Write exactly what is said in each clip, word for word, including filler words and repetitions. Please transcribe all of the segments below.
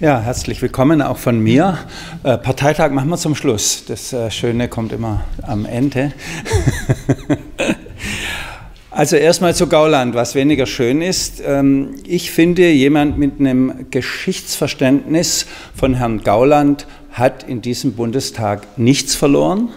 Ja, herzlich willkommen auch von mir. Äh, Parteitag machen wir zum Schluss. Das äh, Schöne kommt immer am Ende. Also erstmal zu Gauland, was weniger schön ist. Ähm, ich finde, jemand mit einem Geschichtsverständnis von Herrn Gauland hat in diesem Bundestag nichts verloren.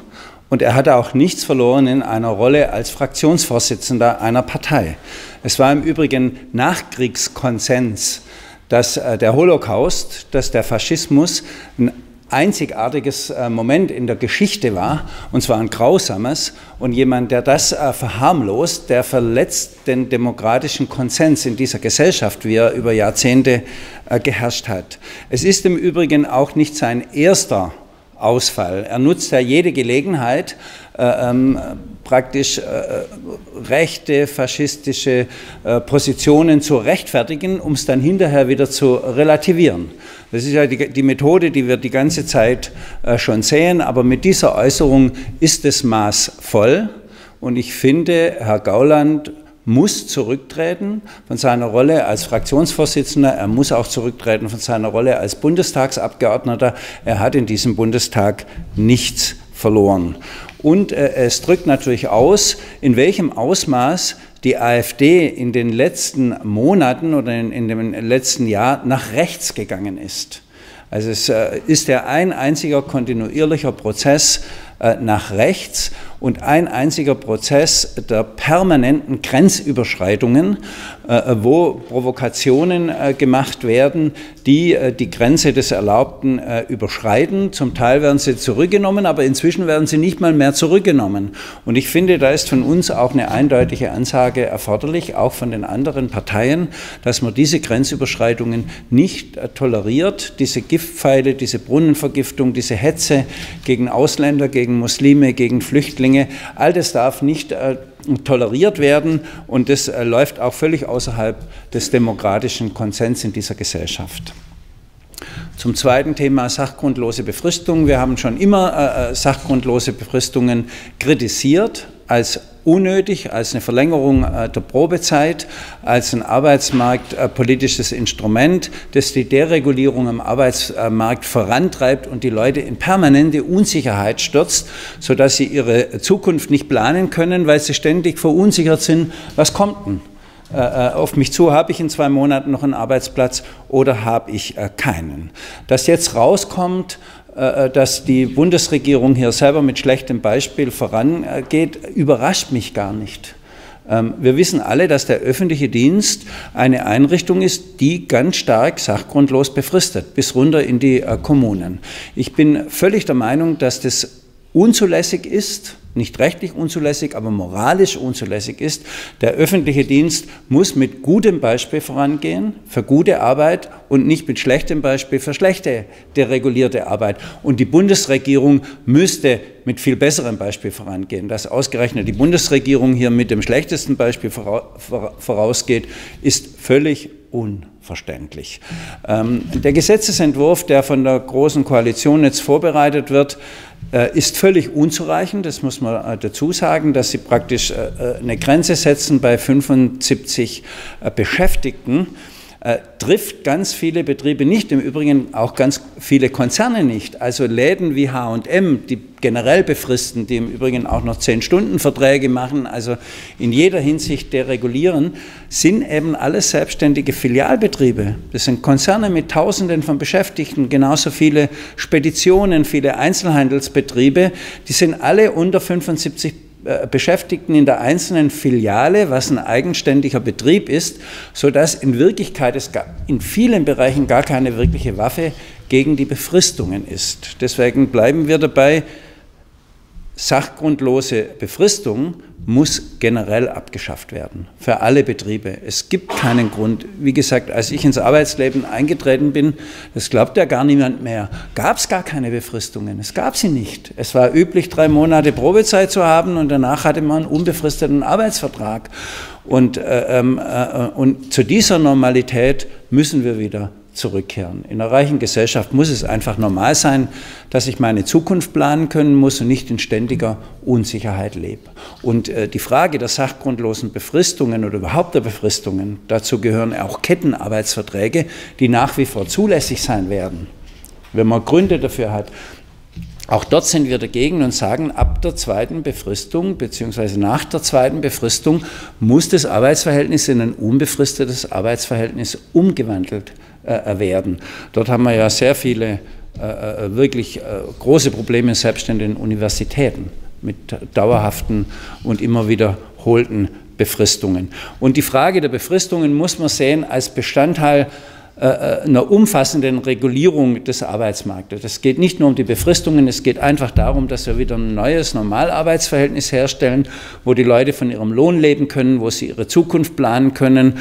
Und er hatte auch nichts verloren in einer Rolle als Fraktionsvorsitzender einer Partei. Es war im Übrigen Nachkriegskonsens, dass der Holocaust, dass der Faschismus ein einzigartiges Moment in der Geschichte war, und zwar ein grausames, und jemand, der das verharmlost, der verletzt den demokratischen Konsens in dieser Gesellschaft, wie er über Jahrzehnte geherrscht hat. Es ist im Übrigen auch nicht sein erster Ausfall. Er nutzt ja jede Gelegenheit, äh, ähm, praktisch äh, rechte, faschistische äh, Positionen zu rechtfertigen, um es dann hinterher wieder zu relativieren. Das ist ja die, die Methode, die wir die ganze Zeit äh, schon sehen, aber mit dieser Äußerung ist das Maß voll, und ich finde, Herr Gauland muss zurücktreten von seiner Rolle als Fraktionsvorsitzender, er muss auch zurücktreten von seiner Rolle als Bundestagsabgeordneter. Er hat in diesem Bundestag nichts verloren. Und äh, es drückt natürlich aus, in welchem Ausmaß die AfD in den letzten Monaten oder in, in dem letzten Jahr nach rechts gegangen ist. Also es äh, ist ja ein einziger kontinuierlicher Prozess äh, nach rechts und ein einziger Prozess der permanenten Grenzüberschreitungen, äh, wo Provokationen äh, gemacht werden, die äh, die Grenze des Erlaubten äh, überschreiten. Zum Teil werden sie zurückgenommen, aber inzwischen werden sie nicht mal mehr zurückgenommen. Und ich finde, da ist von uns auch eine eindeutige Ansage erforderlich, auch von den anderen Parteien, dass man diese Grenzüberschreitungen nicht äh, toleriert, diese Giftpfeile, diese Brunnenvergiftung, diese Hetze gegen Ausländer, gegen Muslime, gegen Flüchtlinge. All das darf nicht äh, toleriert werden, und das äh, läuft auch völlig außerhalb des demokratischen Konsens in dieser Gesellschaft. Zum zweiten Thema sachgrundlose Befristungen. Wir haben schon immer äh, sachgrundlose Befristungen kritisiert als unnötig, als eine Verlängerung äh, der Probezeit, als ein arbeitsmarktpolitisches äh, Instrument, das die Deregulierung am Arbeitsmarkt vorantreibt und die Leute in permanente Unsicherheit stürzt, sodass sie ihre Zukunft nicht planen können, weil sie ständig verunsichert sind, was kommt denn auf mich zu, habe ich in zwei Monaten noch einen Arbeitsplatz oder habe ich keinen. Dass jetzt rauskommt, dass die Bundesregierung hier selber mit schlechtem Beispiel vorangeht, überrascht mich gar nicht. Wir wissen alle, dass der öffentliche Dienst eine Einrichtung ist, die ganz stark sachgrundlos befristet, bis runter in die Kommunen. Ich bin völlig der Meinung, dass das unzulässig ist, nicht rechtlich unzulässig, aber moralisch unzulässig ist. Der öffentliche Dienst muss mit gutem Beispiel vorangehen für gute Arbeit und nicht mit schlechtem Beispiel für schlechte, deregulierte Arbeit. Und die Bundesregierung müsste mit viel besserem Beispiel vorangehen. Dass ausgerechnet die Bundesregierung hier mit dem schlechtesten Beispiel vorausgeht, ist völlig unverständlich. Ähm, der Gesetzesentwurf, der von der Großen Koalition jetzt vorbereitet wird, ist völlig unzureichend. Das muss man dazu sagen, dass sie praktisch eine Grenze setzen bei fünfundsiebzig Beschäftigten. Äh, trifft ganz viele Betriebe nicht, im Übrigen auch ganz viele Konzerne nicht. Also Läden wie H und M, die generell befristen, die im Übrigen auch noch zehn Stunden Verträge machen, also in jeder Hinsicht deregulieren, sind eben alles selbstständige Filialbetriebe. Das sind Konzerne mit Tausenden von Beschäftigten, genauso viele Speditionen, viele Einzelhandelsbetriebe, die sind alle unter fünfundsiebzig Beschäftigten in der einzelnen Filiale, was ein eigenständiger Betrieb ist, sodass in Wirklichkeit es in vielen Bereichen gar keine wirkliche Waffe gegen die Befristungen ist. Deswegen bleiben wir dabei, sachgrundlose Befristung muss generell abgeschafft werden, für alle Betriebe. Es gibt keinen Grund. Wie gesagt, als ich ins Arbeitsleben eingetreten bin, das glaubt ja gar niemand mehr, gab es gar keine Befristungen. Es gab sie nicht. Es war üblich, drei Monate Probezeit zu haben, und danach hatte man einen unbefristeten Arbeitsvertrag. Und, äh, äh, und zu dieser Normalität müssen wir wieder zurückkehren. In einer reichen Gesellschaft muss es einfach normal sein, dass ich meine Zukunft planen können muss und nicht in ständiger Unsicherheit lebe. Und äh, die Frage der sachgrundlosen Befristungen oder überhaupt der Befristungen, dazu gehören auch Kettenarbeitsverträge, die nach wie vor zulässig sein werden, wenn man Gründe dafür hat. Auch dort sind wir dagegen und sagen, ab der zweiten Befristung bzw. nach der zweiten Befristung muss das Arbeitsverhältnis in ein unbefristetes Arbeitsverhältnis umgewandelt äh, werden. Dort haben wir ja sehr viele äh, wirklich äh, große Probleme selbst in den Universitäten mit dauerhaften und immer wiederholten Befristungen. Und die Frage der Befristungen muss man sehen als Bestandteil einer umfassenden Regulierung des Arbeitsmarktes. Es geht nicht nur um die Befristungen, es geht einfach darum, dass wir wieder ein neues Normalarbeitsverhältnis herstellen, wo die Leute von ihrem Lohn leben können, wo sie ihre Zukunft planen können,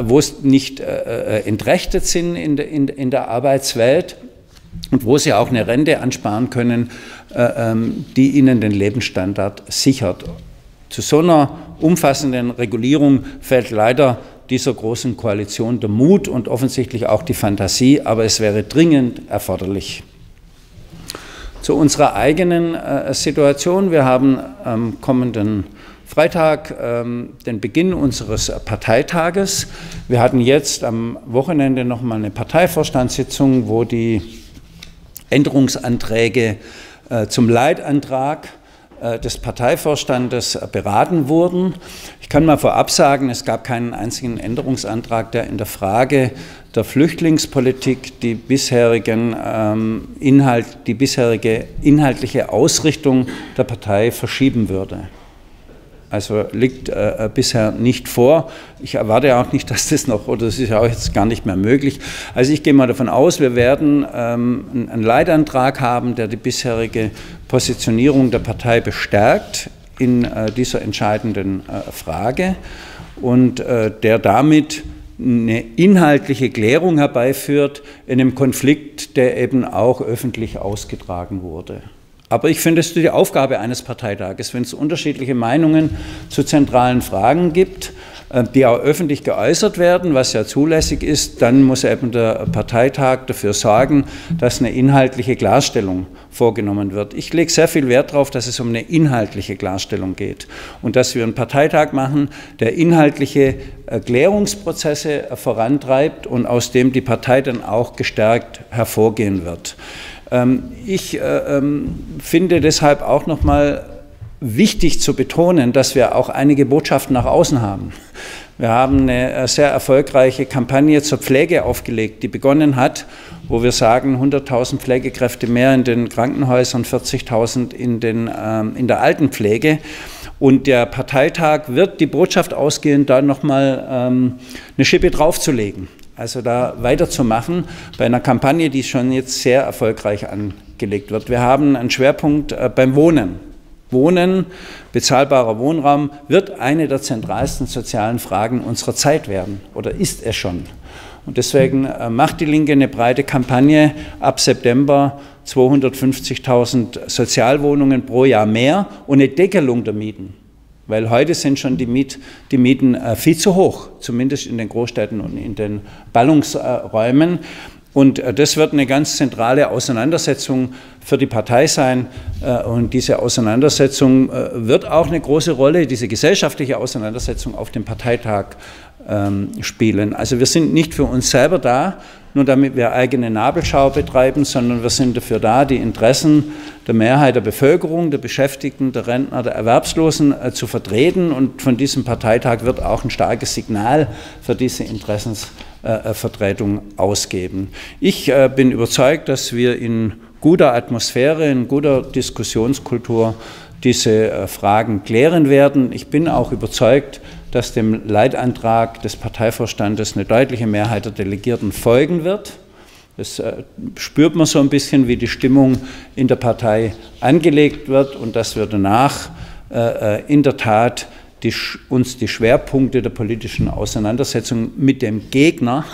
wo sie nicht entrechtet sind in der Arbeitswelt und wo sie auch eine Rente ansparen können, die ihnen den Lebensstandard sichert. Zu so einer umfassenden Regulierung fällt leider dieser großen Koalition der Mut und offensichtlich auch die Fantasie, aber es wäre dringend erforderlich. Zu unserer eigenen äh, Situation. Wir haben am kommenden Freitag ähm, den Beginn unseres Parteitages. Wir hatten jetzt am Wochenende nochmal eine Parteivorstandssitzung, wo die Änderungsanträge äh, zum Leitantrag des Parteivorstandes beraten wurden. Ich kann mal vorab sagen, es gab keinen einzigen Änderungsantrag, der in der Frage der Flüchtlingspolitik die bisherigen ähm, Inhalt, die bisherige inhaltliche Ausrichtung der Partei verschieben würde. Also liegt äh, bisher nicht vor. Ich erwarte auch nicht, dass das noch, oder das ist ja auch jetzt gar nicht mehr möglich. Also ich gehe mal davon aus, wir werden ähm, einen Leitantrag haben, der die bisherige Positionierung der Partei bestärkt in äh, dieser entscheidenden äh, Frage und äh, der damit eine inhaltliche Klärung herbeiführt in einem Konflikt, der eben auch öffentlich ausgetragen wurde. Aber ich finde, es ist die Aufgabe eines Parteitages, wenn es unterschiedliche Meinungen zu zentralen Fragen gibt, die auch öffentlich geäußert werden, was ja zulässig ist, dann muss eben der Parteitag dafür sorgen, dass eine inhaltliche Klarstellung vorgenommen wird. Ich lege sehr viel Wert darauf, dass es um eine inhaltliche Klarstellung geht und dass wir einen Parteitag machen, der inhaltliche Erklärungsprozesse vorantreibt und aus dem die Partei dann auch gestärkt hervorgehen wird. Ich äh, finde deshalb auch nochmal wichtig zu betonen, dass wir auch einige Botschaften nach außen haben. Wir haben eine sehr erfolgreiche Kampagne zur Pflege aufgelegt, die begonnen hat, wo wir sagen, hunderttausend Pflegekräfte mehr in den Krankenhäusern, vierzigtausend in, ähm, in der Altenpflege. Und der Parteitag wird die Botschaft ausgehen, da nochmal ähm, eine Schippe draufzulegen. Also da weiterzumachen bei einer Kampagne, die schon jetzt sehr erfolgreich angelegt wird. Wir haben einen Schwerpunkt beim Wohnen. Wohnen, bezahlbarer Wohnraum, wird eine der zentralsten sozialen Fragen unserer Zeit werden oder ist es schon. Und deswegen macht die Linke eine breite Kampagne, ab September zweihundertfünfzigtausend Sozialwohnungen pro Jahr mehr und eine Deckelung der Mieten. Weil heute sind schon die, Miet, die Mieten äh, viel zu hoch, zumindest in den Großstädten und in den Ballungsräumen. Und äh, das wird eine ganz zentrale Auseinandersetzung für die Partei sein. Äh, und diese Auseinandersetzung äh, wird auch eine große Rolle, diese gesellschaftliche Auseinandersetzung auf dem Parteitag ähm, spielen. Also wir sind nicht für uns selber da, nur damit wir eigene Nabelschau betreiben, sondern wir sind dafür da, die Interessen der Mehrheit der Bevölkerung, der Beschäftigten, der Rentner, der Erwerbslosen äh, zu vertreten. Und von diesem Parteitag wird auch ein starkes Signal für diese Interessensvertretung äh, ausgeben. Ich äh, bin überzeugt, dass wir in guter Atmosphäre, in guter Diskussionskultur diese äh, Fragen klären werden. Ich bin auch überzeugt, dass dem Leitantrag des Parteivorstandes eine deutliche Mehrheit der Delegierten folgen wird. Das äh, spürt man so ein bisschen, wie die Stimmung in der Partei angelegt wird und dass wir danach äh, in der Tat die, uns die Schwerpunkte der politischen Auseinandersetzung mit dem Gegner,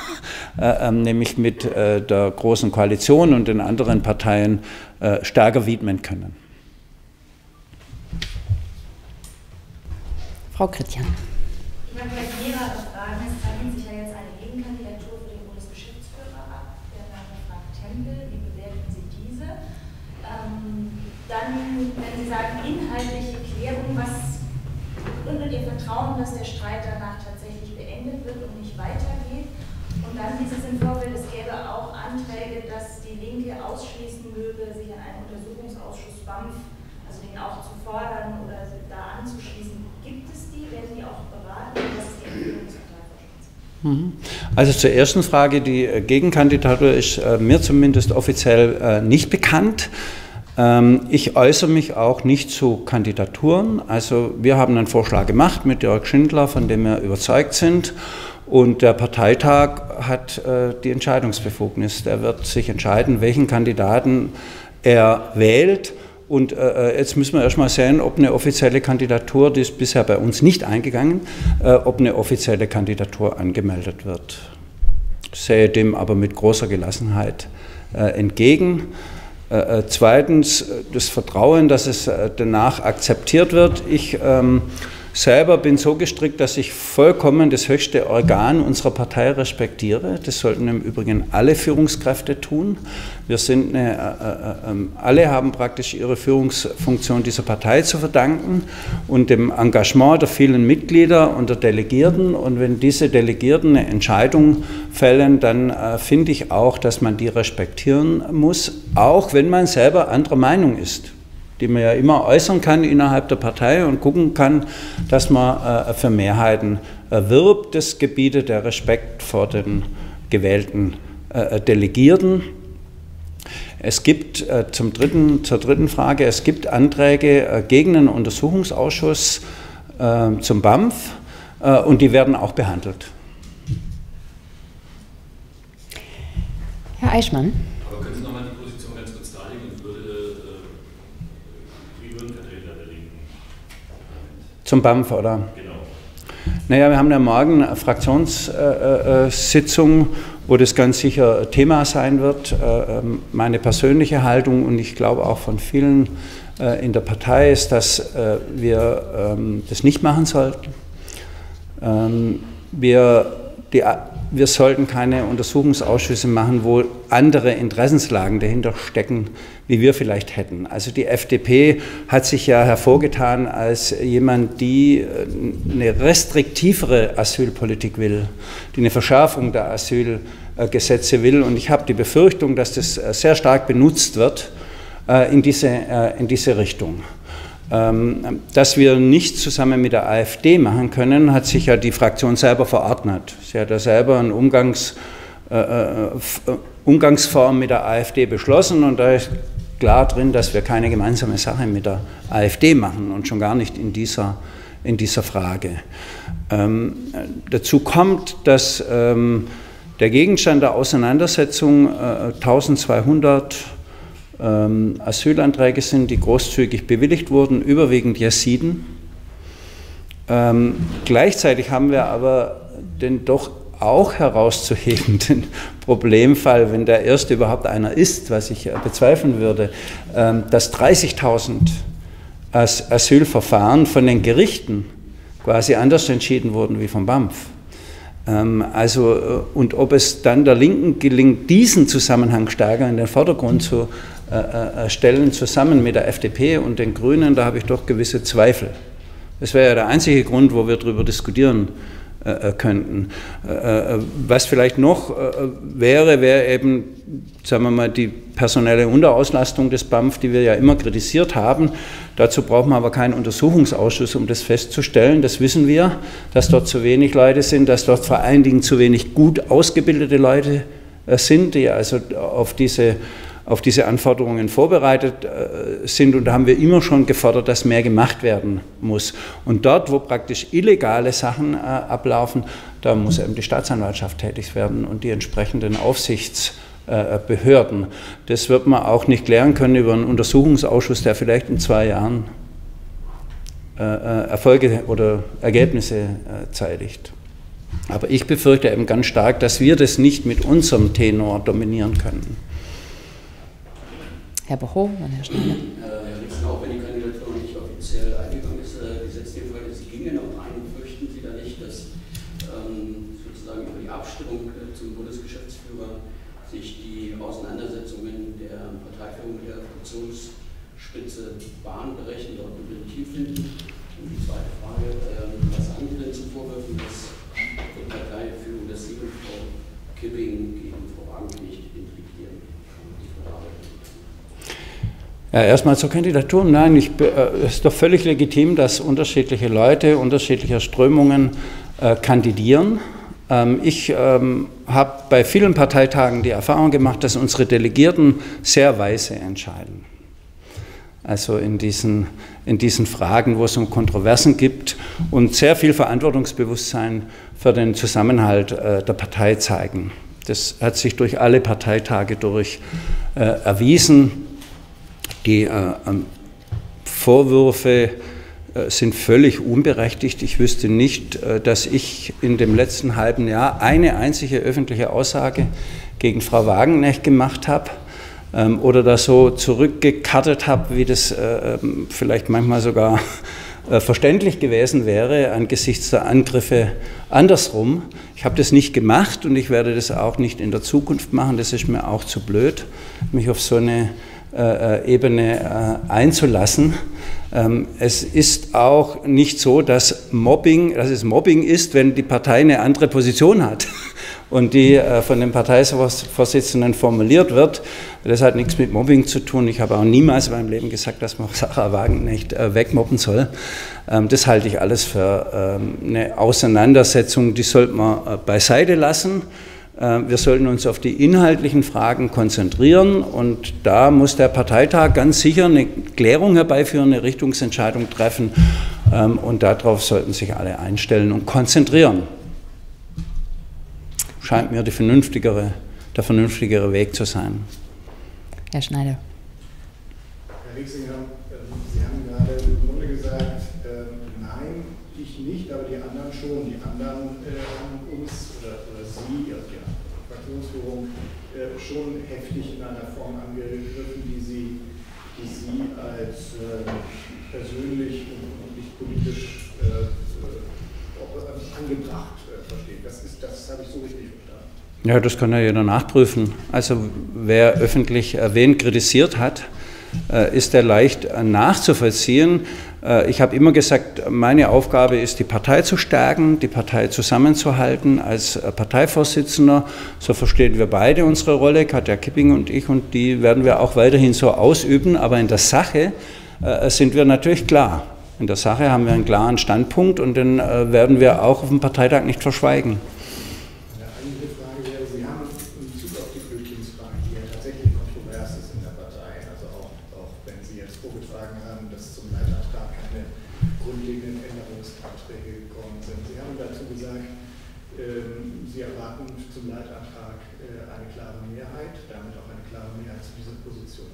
äh, äh, nämlich mit äh, der Großen Koalition und den anderen Parteien, äh, stärker widmen können. Frau Christian. Fragen, es zeichnet sich ja jetzt eine Gegenkandidatur für den Bundesgeschäftsführer dann, wenn Sie sagen, inhaltliche Klärung, was begründet Ihr Vertrauen, dass der Streit danach tatsächlich beendet wird und nicht weitergeht? Und dann dieses im Vorfeld, es gäbe auch Anträge, dass die Linke ausschließen möge, sich an einen Untersuchungsausschuss B A M F, also den auch zu fordern oder da anzuschließen. Gibt es die? Werden die auch beraten? Das ist die Empfehlung. Also zur ersten Frage, die Gegenkandidatur ist äh, mir zumindest offiziell äh, nicht bekannt. Ähm, ich äußere mich auch nicht zu Kandidaturen. Also wir haben einen Vorschlag gemacht mit Georg Schindler, von dem wir überzeugt sind. Und der Parteitag hat äh, die Entscheidungsbefugnis. Der wird sich entscheiden, welchen Kandidaten er wählt. Und äh, jetzt müssen wir erstmal sehen, ob eine offizielle Kandidatur, die ist bisher bei uns nicht eingegangen, äh, ob eine offizielle Kandidatur angemeldet wird. Ich sehe dem aber mit großer Gelassenheit äh, entgegen. Äh, äh, zweitens das Vertrauen, dass es äh, danach akzeptiert wird. Ich ähm, selber bin so gestrickt, dass ich vollkommen das höchste Organ unserer Partei respektiere. Das sollten im Übrigen alle Führungskräfte tun. Wir sind eine, äh, äh, alle haben praktisch ihre Führungsfunktion dieser Partei zu verdanken und dem Engagement der vielen Mitglieder und der Delegierten. Und wenn diese Delegierten eine Entscheidung fällen, dann äh, finde ich auch, dass man die respektieren muss, auch wenn man selber anderer Meinung ist, die man ja immer äußern kann innerhalb der Partei und gucken kann, dass man äh, für Mehrheiten äh, wirbt. Das gebietet der Respekt vor den gewählten äh, Delegierten. Es gibt äh, zum dritten, zur dritten Frage, es gibt Anträge äh, gegen den Untersuchungsausschuss äh, zum B A M F äh, und die werden auch behandelt. Herr Eichmann. Zum B A M F, oder? Genau. Naja, wir haben ja morgen eine Fraktionssitzung, wo das ganz sicher Thema sein wird. Meine persönliche Haltung und ich glaube auch von vielen in der Partei ist, dass wir das nicht machen sollten. Wir, die, wir sollten keine Untersuchungsausschüsse machen, wo andere Interessenslagen dahinter stecken, wie wir vielleicht hätten. Also die F D P hat sich ja hervorgetan als jemand, die eine restriktivere Asylpolitik will, die eine Verschärfung der Asylgesetze will. Und ich habe die Befürchtung, dass das sehr stark benutzt wird in diese, in diese Richtung. Dass wir nichts zusammen mit der AfD machen können, hat sich ja die Fraktion selber verordnet. Sie hat ja selber einen Umgangs Umgangsform mit der AfD beschlossen und da ist klar drin, dass wir keine gemeinsame Sache mit der AfD machen und schon gar nicht in dieser, in dieser Frage. Ähm, dazu kommt, dass ähm, der Gegenstand der Auseinandersetzung äh, eintausendzweihundert ähm, Asylanträge sind, die großzügig bewilligt wurden, überwiegend Jesiden. Ähm, gleichzeitig haben wir aber den doch auch herauszuheben, den Problemfall, wenn der erste überhaupt einer ist, was ich bezweifeln würde, dass dreißigtausend Asylverfahren von den Gerichten quasi anders entschieden wurden wie vom B A M F. Also, und ob es dann der Linken gelingt, diesen Zusammenhang stärker in den Vordergrund zu stellen, zusammen mit der F D P und den Grünen, da habe ich doch gewisse Zweifel. Das wäre ja der einzige Grund, wo wir darüber diskutieren könnten. Was vielleicht noch wäre, wäre eben, sagen wir mal, die personelle Unterauslastung des B A M F, die wir ja immer kritisiert haben. Dazu braucht man aber keinen Untersuchungsausschuss, um das festzustellen. Das wissen wir, dass dort zu wenig Leute sind, dass dort vor allen Dingen zu wenig gut ausgebildete Leute sind, die also auf diese, auf diese Anforderungen vorbereitet sind. Und da haben wir immer schon gefordert, dass mehr gemacht werden muss. Und dort, wo praktisch illegale Sachen ablaufen, da muss eben die Staatsanwaltschaft tätig werden und die entsprechenden Aufsichtsbehörden. Das wird man auch nicht klären können über einen Untersuchungsausschuss, der vielleicht in zwei Jahren Erfolge oder Ergebnisse zeitigt. Aber ich befürchte eben ganz stark, dass wir das nicht mit unserem Tenor dominieren können. Herr Bochow und Herr Schneider. Herr Ritzen, auch wenn die Kandidatur nicht offiziell eingegangen ist, äh, Gesetzgebung, Sie gingen auch ein, fürchten Sie da nicht, dass ähm, sozusagen über die Abstimmung äh, zum Bundesgeschäftsführer sich die Auseinandersetzungen der Parteiführung, der Fraktionschefs Spitze Bahn berechnet und dokumentiert finden. Und die zweite Frage, was ähm, angrenzt zu Vorwürfen, dass die Parteiführung das Siegel Frau Kipping gegen Frau Wagenknecht intrigieren kann und nicht verarbeiten? Ja, erstmal zur Kandidatur. Nein, es äh, ist doch völlig legitim, dass unterschiedliche Leute unterschiedlicher Strömungen äh, kandidieren. Ähm, ich ähm, habe bei vielen Parteitagen die Erfahrung gemacht, dass unsere Delegierten sehr weise entscheiden. Also in diesen, in diesen Fragen, wo es um Kontroversen gibt und sehr viel Verantwortungsbewusstsein für den Zusammenhalt äh, der Partei zeigen. Das hat sich durch alle Parteitage durch äh, erwiesen. Die äh, Vorwürfe äh, sind völlig unberechtigt. Ich wüsste nicht, äh, dass ich in dem letzten halben Jahr eine einzige öffentliche Aussage gegen Frau Wagenknecht gemacht habe. Oder das so zurückgekartet habe, wie das äh, vielleicht manchmal sogar äh, verständlich gewesen wäre, angesichts der Angriffe andersrum. Ich habe das nicht gemacht und ich werde das auch nicht in der Zukunft machen. Das ist mir auch zu blöd, mich auf so eine äh, Ebene äh, einzulassen. Ähm, es ist auch nicht so, dass, Mobbing, dass es Mobbing ist, wenn die Partei eine andere Position hat und die äh, von dem Parteivorsitzenden formuliert wird. Das hat nichts mit Mobbing zu tun. Ich habe auch niemals in meinem Leben gesagt, dass man Sarah Wagenknecht äh, wegmobben soll. Ähm, das halte ich alles für ähm, eine Auseinandersetzung, die sollte man äh, beiseite lassen. Äh, wir sollten uns auf die inhaltlichen Fragen konzentrieren und da muss der Parteitag ganz sicher eine Klärung herbeiführen, eine Richtungsentscheidung treffen ähm, und darauf sollten sich alle einstellen und konzentrieren. Scheint mir die vernünftigere, der vernünftigere Weg zu sein. Herr Schneider. Herr Rixinger, Sie haben gerade im Grunde gesagt, nein, ich nicht, aber die anderen schon. Die anderen haben uns oder Sie, also die Fraktionsführung, schon heftig in einer Form angegriffen, die Sie, die Sie als persönlich und nicht politisch angebracht verstehen. Das, ist, das habe ich so richtig verstanden. Ja, das kann ja jeder nachprüfen. Also wer öffentlich wen kritisiert hat, ist der leicht nachzuvollziehen. Ich habe immer gesagt, meine Aufgabe ist, die Partei zu stärken, die Partei zusammenzuhalten als Parteivorsitzender. So verstehen wir beide unsere Rolle, Katja Kipping und ich, und die werden wir auch weiterhin so ausüben. Aber in der Sache sind wir natürlich klar. In der Sache haben wir einen klaren Standpunkt und den äh, werden wir auch auf dem Parteitag nicht verschweigen. Eine eigentliche Frage wäre, Sie haben in Bezug auf die Flüchtlingsfrage, die ja tatsächlich kontrovers ist in der Partei, also auch, auch wenn Sie jetzt vorgetragen haben, dass zum Leitantrag keine grundlegenden Änderungsanträge gekommen sind. Sie haben dazu gesagt, ähm, Sie erwarten zum Leitantrag äh, eine klare Mehrheit, damit auch eine klare Mehrheit zu dieser Position.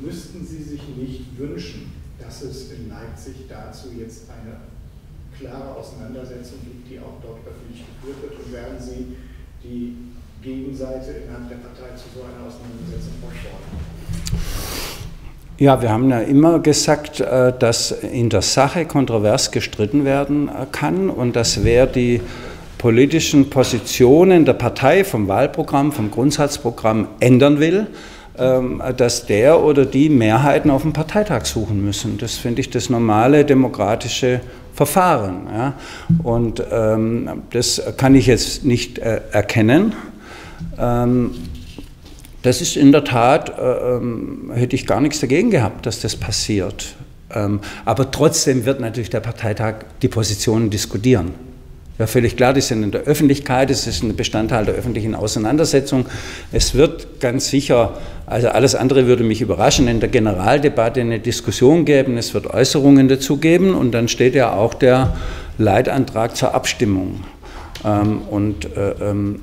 Müssten Sie sich nicht wünschen, dass es in Leipzig dazu jetzt eine klare Auseinandersetzung gibt, die auch dort öffentlich geführt wird? Und werden Sie die Gegenseite innerhalb der Partei zu so einer Auseinandersetzung vorschlagen? Ja, wir haben ja immer gesagt, dass in der Sache kontrovers gestritten werden kann und dass wer die politischen Positionen der Partei vom Wahlprogramm, vom Grundsatzprogramm ändern will, dass der oder die Mehrheiten auf dem Parteitag suchen müssen. Das finde ich das normale demokratische Verfahren. Ja. Und ähm, das kann ich jetzt nicht äh, erkennen. Ähm, das ist in der Tat, äh, hätte ich gar nichts dagegen gehabt, dass das passiert. Ähm, aber trotzdem wird natürlich der Parteitag die Positionen diskutieren. Ja, völlig klar, die sind in der Öffentlichkeit, es ist ein Bestandteil der öffentlichen Auseinandersetzung. Es wird ganz sicher, also alles andere würde mich überraschen, in der Generaldebatte eine Diskussion geben, es wird Äußerungen dazu geben und dann steht ja auch der Leitantrag zur Abstimmung. Und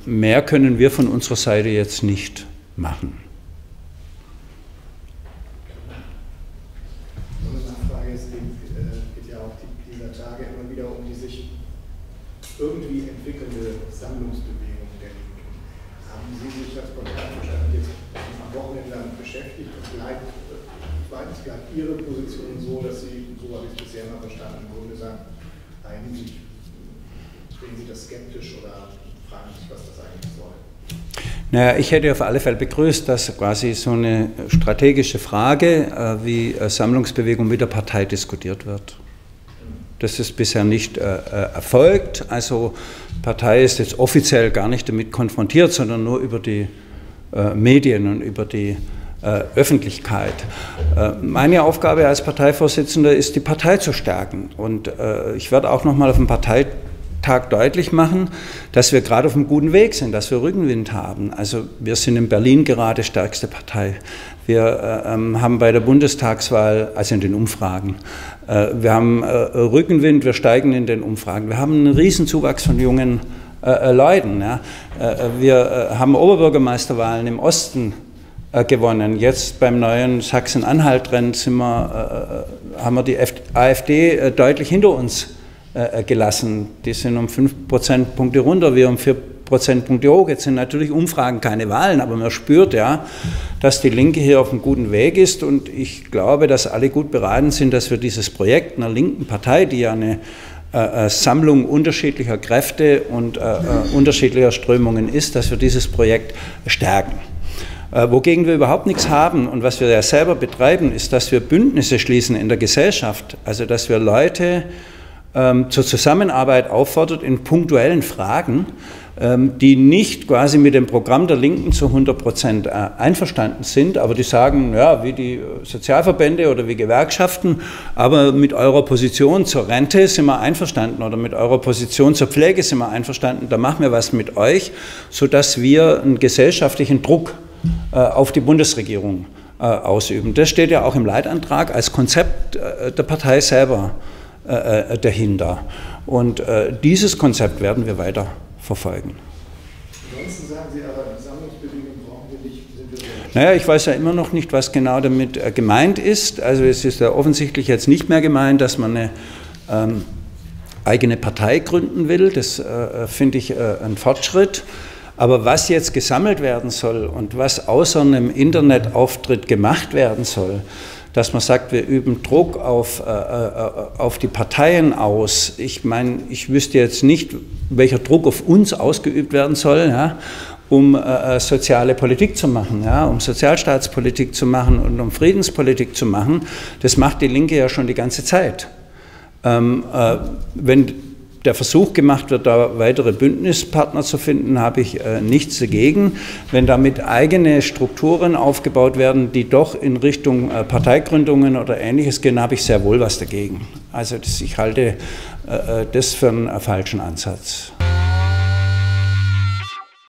mehr können wir von unserer Seite jetzt nicht machen. Irgendwie entwickelnde Sammlungsbewegung der Linken. Haben Sie sich als Parteivorstand jetzt am Wochenende damit beschäftigt? Und bleibt, bleibt, bleibt Ihre Position so, dass Sie, so habe ich es bisher mal verstanden, im Grunde sagen, eigentlich sehen Sie das skeptisch oder fragen sich, was das eigentlich soll? Naja, ich hätte auf alle Fälle begrüßt, dass quasi so eine strategische Frage äh, wie äh, Sammlungsbewegung mit der Partei diskutiert wird. Das ist bisher nicht äh, erfolgt. Also Partei ist jetzt offiziell gar nicht damit konfrontiert, sondern nur über die äh, Medien und über die äh, Öffentlichkeit. Äh, meine Aufgabe als Parteivorsitzender ist, die Partei zu stärken. Und äh, ich werde auch nochmal auf dem Parteitag deutlich machen, dass wir gerade auf einem guten Weg sind, dass wir Rückenwind haben. Also wir sind in Berlin gerade stärkste Partei. Wir äh, haben bei der Bundestagswahl, also in den Umfragen, äh, wir haben äh, Rückenwind, wir steigen in den Umfragen. Wir haben einen Riesenzuwachs von jungen äh, Leuten. Ja. Äh, wir äh, haben Oberbürgermeisterwahlen im Osten äh, gewonnen. Jetzt beim neuen Sachsen-Anhalt-Rennen sind wir, äh, haben wir die AfD äh, deutlich hinter uns äh, gelassen. Die sind um fünf Prozentpunkte runter, wir um vier Prozentpunkte hoch. Jetzt sind natürlich Umfragen keine Wahlen, aber man spürt ja, dass die Linke hier auf einem guten Weg ist, und ich glaube, dass alle gut beraten sind, dass wir dieses Projekt einer linken Partei, die ja eine äh, Sammlung unterschiedlicher Kräfte und äh, äh, unterschiedlicher Strömungen ist, dass wir dieses Projekt stärken. Äh, wogegen wir überhaupt nichts haben und was wir ja selber betreiben, ist, dass wir Bündnisse schließen in der Gesellschaft, also dass wir Leute ähm, zur Zusammenarbeit auffordert in punktuellen Fragen, die nicht quasi mit dem Programm der Linken zu hundert Prozent einverstanden sind, aber die sagen, ja, wie die Sozialverbände oder wie Gewerkschaften, aber mit eurer Position zur Rente sind wir einverstanden oder mit eurer Position zur Pflege sind wir einverstanden, da machen wir was mit euch, sodass wir einen gesellschaftlichen Druck äh, auf die Bundesregierung äh, ausüben. Das steht ja auch im Leitantrag als Konzept äh, der Partei selber äh, dahinter. Und äh, dieses Konzept werden wir weiter verfolgen. Ansonsten sagen Sie aber, die Sammlungsbewegung brauchen wir nicht. Naja, ich weiß ja immer noch nicht, was genau damit äh, gemeint ist. Also es ist ja offensichtlich jetzt nicht mehr gemeint, dass man eine ähm, eigene Partei gründen will. Das äh, finde ich äh, ein Fortschritt. Aber was jetzt gesammelt werden soll und was außer einem Internetauftritt gemacht werden soll, dass man sagt, wir üben Druck auf, äh, auf die Parteien aus. Ich meine, ich wüsste jetzt nicht, welcher Druck auf uns ausgeübt werden soll, ja, um äh, soziale Politik zu machen, ja, um Sozialstaatspolitik zu machen und um Friedenspolitik zu machen. Das macht die Linke ja schon die ganze Zeit. Ähm, äh, wenn der Versuch gemacht wird, da weitere Bündnispartner zu finden, habe ich äh, nichts dagegen. Wenn damit eigene Strukturen aufgebaut werden, die doch in Richtung äh, Parteigründungen oder Ähnliches gehen, habe ich sehr wohl was dagegen. Also das, ich halte äh, das für einen äh, falschen Ansatz.